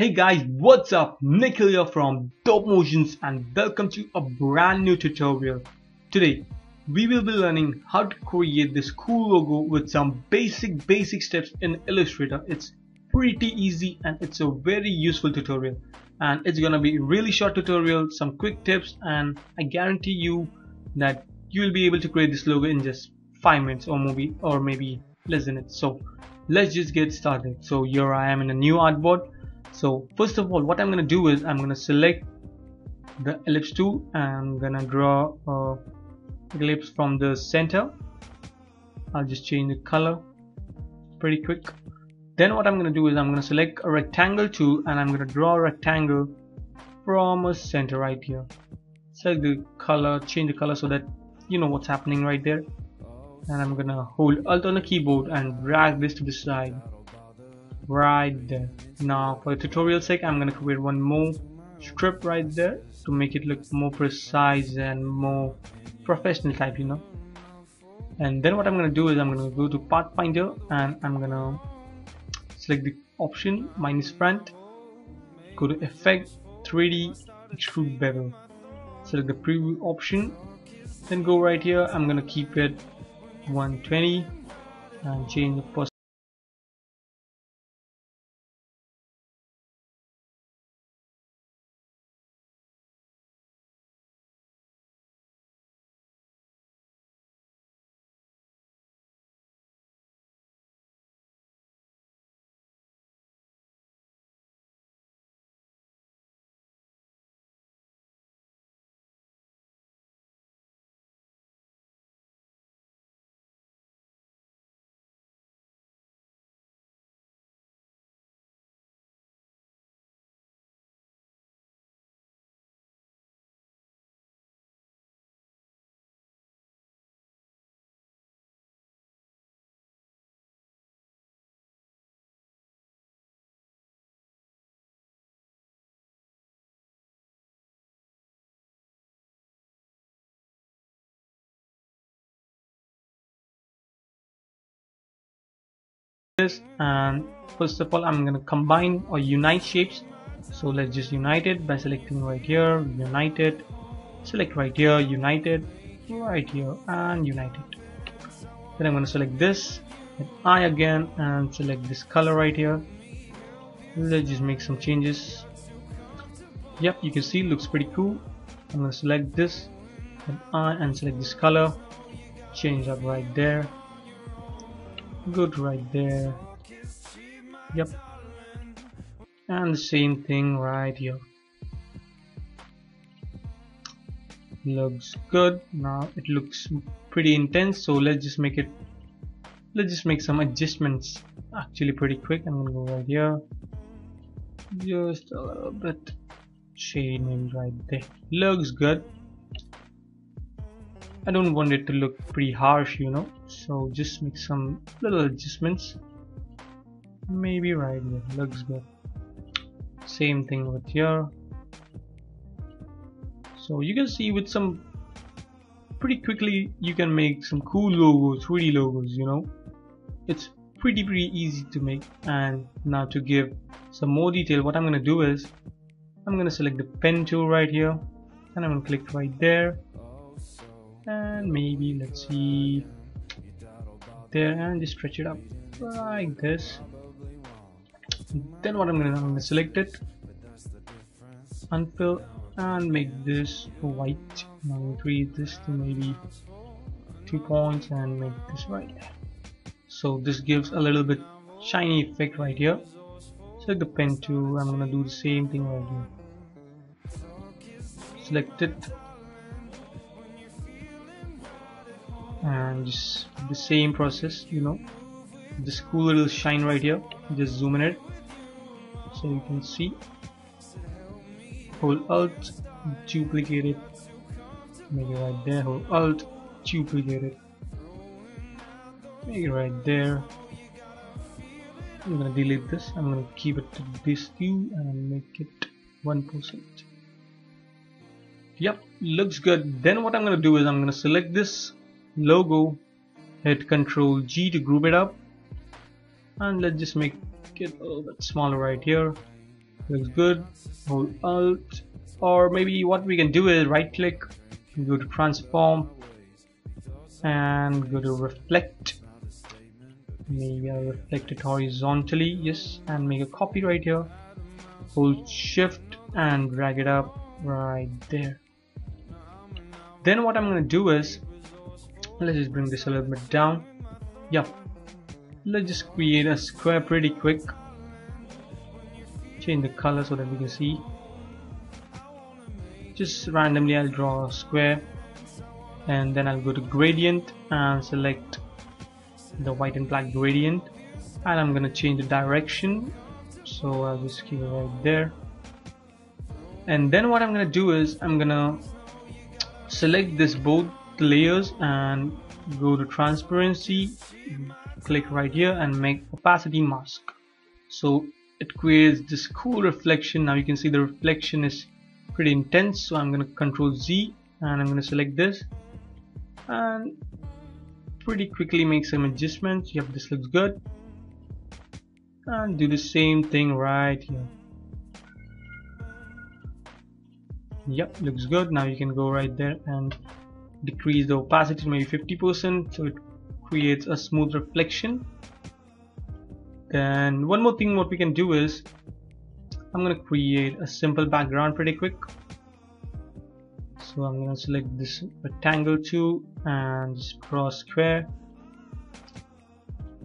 Hey guys, what's up? Nikhil here from Dope Motions and welcome to a brand new tutorial. Today, we will be learning how to create this cool logo with some basic steps in Illustrator. It's pretty easy and it's a very useful tutorial. And it's gonna be a really short tutorial, some quick tips, and I guarantee you that you'll be able to create this logo in just 5 minutes or maybe less than it. So let's just get started. So here I am in a new artboard. So first of all, what I'm going to do is I'm going to select the ellipse tool and I'm going to draw an ellipse from the center. I'll just change the color pretty quick. Then what I'm going to do is I'm going to select a rectangle tool and I'm going to draw a rectangle from a center right here. Select the color, change the color so that you know what's happening right there. And I'm going to hold Alt on the keyboard and drag this to the side. Right there. Now for the tutorial's sake, I'm gonna create one more strip right there to make it look more precise and more professional type, you know. And then what I'm gonna do is I'm gonna go to Pathfinder and I'm gonna select the option -front, go to Effect, 3D Extrude Bevel, select the preview option, then go right here. I'm gonna keep it 120 and change the post. And first of all, I'm gonna combine or unite shapes. So let's just unite it by selecting right here, unite it, select right here, unite it, right here, and unite it. Then I'm gonna select this and I again and select this color right here. Let's just make some changes. Yep, you can see it looks pretty cool. I'm gonna select this and I and select this color, change up right there. Good right there. Yep. And the same thing right here. Looks good. Now it looks pretty intense, so let's just make some adjustments actually pretty quick. I'm gonna go right here. Just a little bit. Shade maybe right there. Looks good. I don't want it to look pretty harsh, you know, so just make some little adjustments. Maybe right here, looks good. Same thing with here. So you can see with some, pretty quickly you can make some cool logos, 3D logos, you know. It's pretty easy to make. And now to give some more detail, what I'm going to do is, I'm going to select the pen tool right here and I'm going to click right there. And maybe let's see there and just stretch it up like this. Then what I'm gonna select it, unfill, and make this white. And I'm gonna create this to maybe 2 points and make this white. So this gives a little bit shiny effect right here. Select the pen tool. I'm gonna do the same thing right here. Select it. And just the same process, you know, this cool little shine right here. Just zoom in it so you can see. Hold Alt, duplicate it, make it right there. Hold Alt, duplicate it, make it right there. I'm gonna delete this. I'm gonna keep it to this view and make it 1%. Yep, looks good. Then what I'm gonna do is I'm gonna select this logo, hit Ctrl G to group it up, and let's just make it a little bit smaller right here. looks good. Hold Alt, or maybe what we can do is right click, go to transform and go to reflect. Maybe I'll reflect it horizontally, yes, and make a copy right here. Hold shift and drag it up right there. Then what I'm gonna do is, let's just bring this a little bit down. Yeah, let's just create a square pretty quick. Change the color so that we can see. Just randomly I'll draw a square and then I'll go to gradient and select the white and black gradient, and I'm gonna change the direction, so I'll just keep it right there. And then what I'm gonna do is I'm gonna select this both layers and go to transparency, click right here and make opacity mask, so it creates this cool reflection. Now you can see the reflection is pretty intense, so I'm gonna Control Z and I'm gonna select this and pretty quickly make some adjustments. Yep, this looks good, and do the same thing right here. Yep, looks good. Now you can go right there and decrease the opacity to maybe 50%, so it creates a smooth reflection. Then one more thing what we can do is I'm gonna create a simple background pretty quick, so I'm gonna select this rectangle too and just draw a square,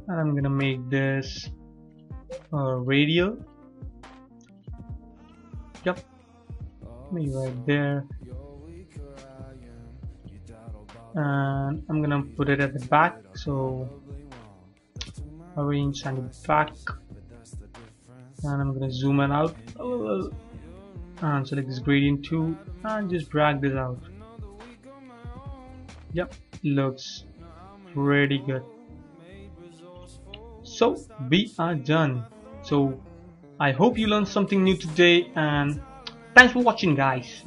and I'm gonna make this radial. Yep, maybe right there, and I'm gonna put it at the back, so arrange on the back, and I'm gonna zoom it out a little and select this gradient too and just drag this out. Yep, looks pretty good. So we are done. So I hope you learned something new today, and thanks for watching, guys.